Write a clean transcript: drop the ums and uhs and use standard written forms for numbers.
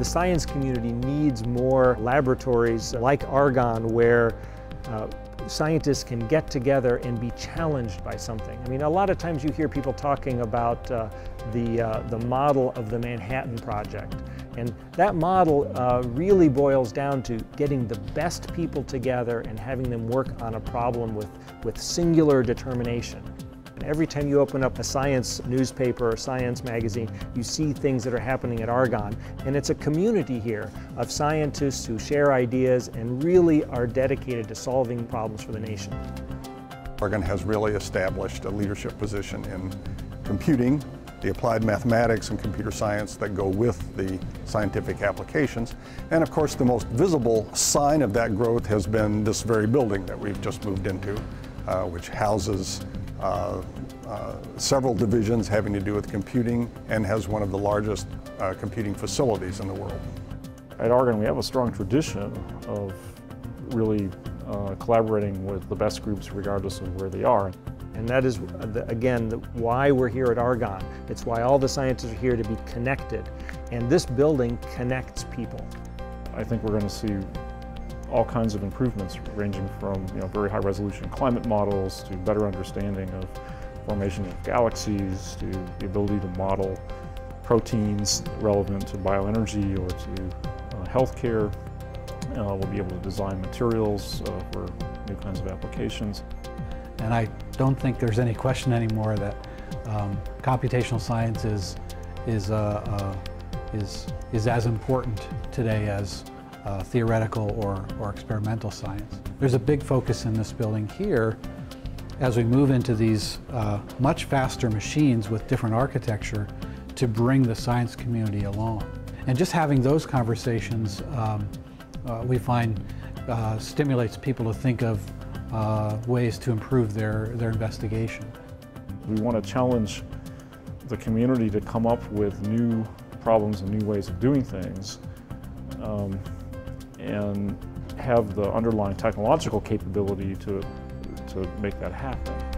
The science community needs more laboratories like Argonne where scientists can get together and be challenged by something. I mean, a lot of times you hear people talking about the model of the Manhattan Project. And that model really boils down to getting the best people together and having them work on a problem with singular determination. Every time you open up a science newspaper or science magazine, you see things that are happening at Argonne. And it's a community here of scientists who share ideas and really are dedicated to solving problems for the nation. Argonne has really established a leadership position in computing, the applied mathematics and computer science that go with the scientific applications. And of course, the most visible sign of that growth has been this very building that we've just moved into, which houses several divisions having to do with computing and has one of the largest computing facilities in the world. At Argonne, we have a strong tradition of really collaborating with the best groups regardless of where they are. And that is, again, why we're here at Argonne. It's why all the scientists are here, to be connected. And this building connects people. I think we're going to see all kinds of improvements ranging from very high resolution climate models to better understanding of formation of galaxies to the ability to model proteins relevant to bioenergy or to healthcare. We'll be able to design materials for new kinds of applications. And I don't think there's any question anymore that computational science is as important today as theoretical or experimental science. There's a big focus in this building here as we move into these much faster machines with different architecture to bring the science community along. And just having those conversations we find stimulates people to think of ways to improve their investigation. We want to challenge the community to come up with new problems and new ways of doing things. And have the underlying technological capability to make that happen.